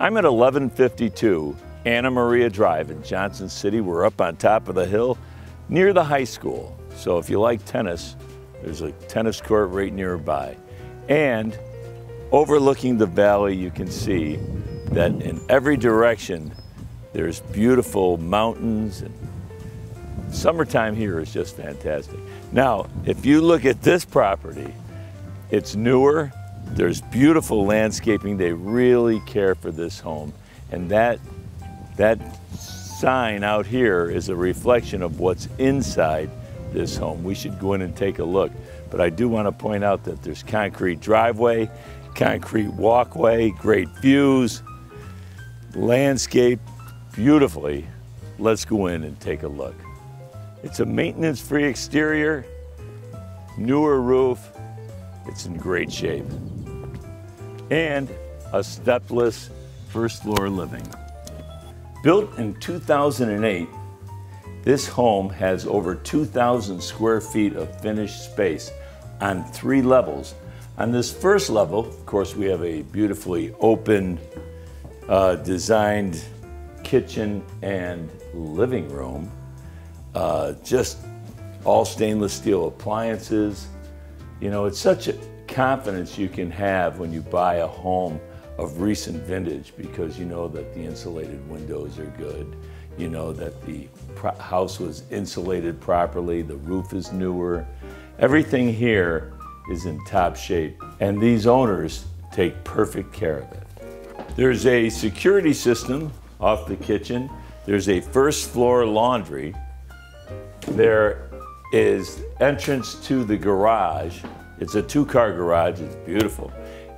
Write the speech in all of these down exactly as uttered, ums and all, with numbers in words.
I'm at eleven fifty-two Anna Maria Drive in Johnson City. We're up on top of the hill near the high school. So if you like tennis, there's a tennis court right nearby. And overlooking the valley, you can see that in every direction, there's beautiful mountains. And summertime here is just fantastic. Now, if you look at this property, it's newer. There's beautiful landscaping. They really care for this home. And that, that sign out here is a reflection of what's inside this home. We should go in and take a look. But I do want to point out that there's concrete driveway, concrete walkway, great views, landscape beautifully. Let's go in and take a look. It's a maintenance-free exterior, newer roof. It's in great shape. And a stepless first floor living. Built in two thousand eight, this home has over two thousand square feet of finished space on three levels. On this first level, of course, we have a beautifully open, uh, designed kitchen and living room. Uh, just all stainless steel appliances. You know, it's such a confidence you can have when you buy a home of recent vintage, because you know that the insulated windows are good. You know that the house was insulated properly, the roof is newer. Everything here is in top shape, and these owners take perfect care of it. There's a security system off the kitchen. There's a first floor laundry. There is entrance to the garage. It's a two-car garage, it's beautiful.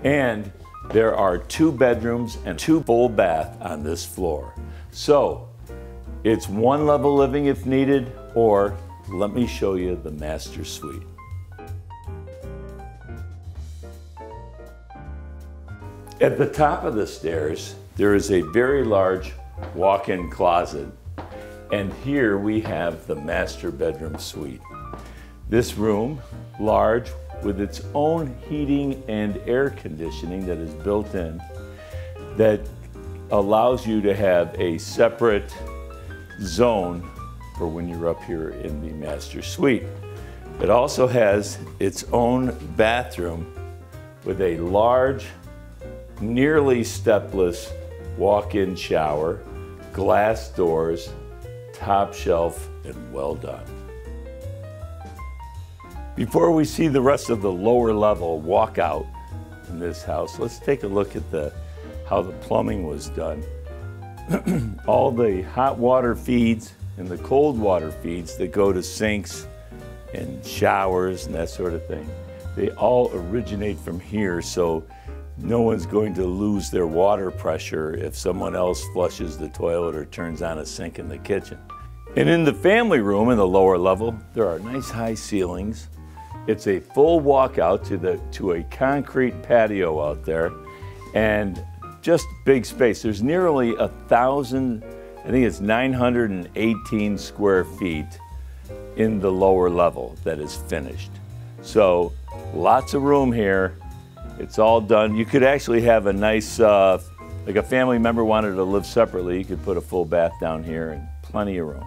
And there are two bedrooms and two full baths on this floor. So it's one level living if needed, or let me show you the master suite. At the top of the stairs, there is a very large walk-in closet. And here we have the master bedroom suite. This room, large, with its own heating and air conditioning that is built in, that allows you to have a separate zone for when you're up here in the master suite. It also has its own bathroom with a large, nearly stepless walk-in shower, glass doors, top shelf, and well done. Before we see the rest of the lower level walkout in this house, let's take a look at the how the plumbing was done. All the hot water feeds and the cold water feeds that go to sinks and showers and that sort of thing, they all originate from here, so no one's going to lose their water pressure if someone else flushes the toilet or turns on a sink in the kitchen. And in the family room in the lower level, there are nice high ceilings. It's a full walkout to, the, to a concrete patio out there, and just big space. There's nearly a thousand, I think it's nine hundred eighteen square feet in the lower level that is finished. So lots of room here. It's all done. You could actually have a nice, uh, like a family member wanted to live separately, you could put a full bath down here and plenty of room.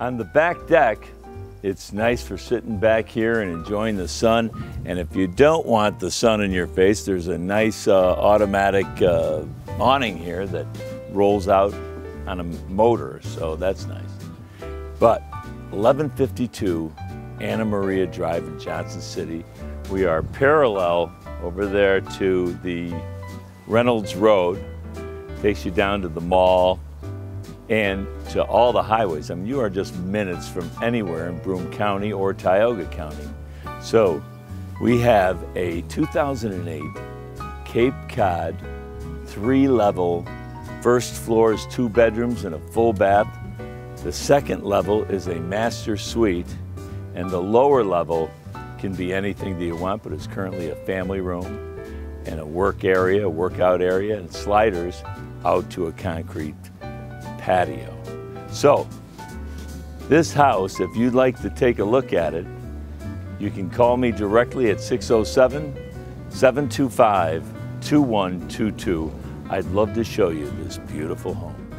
On the back deck, it's nice for sitting back here and enjoying the sun. And if you don't want the sun in your face, there's a nice uh, automatic uh, awning here that rolls out on a motor, so that's nice. But eleven fifty-two Anna Maria Drive in Johnson City. We are parallel over there to the Reynolds Road. Takes you down to the mall and to all the highways. I mean, you are just minutes from anywhere in Broome County or Tioga County. So we have a two thousand eight Cape Cod three-level, first floor is two bedrooms and a full bath. The second level is a master suite, and the lower level can be anything that you want, but it's currently a family room and a work area, workout area, and sliders out to a concrete patio. So this house, if you'd like to take a look at it, You can call me directly at six oh seven, seven two five, two one two two. I'd love to show you this beautiful home.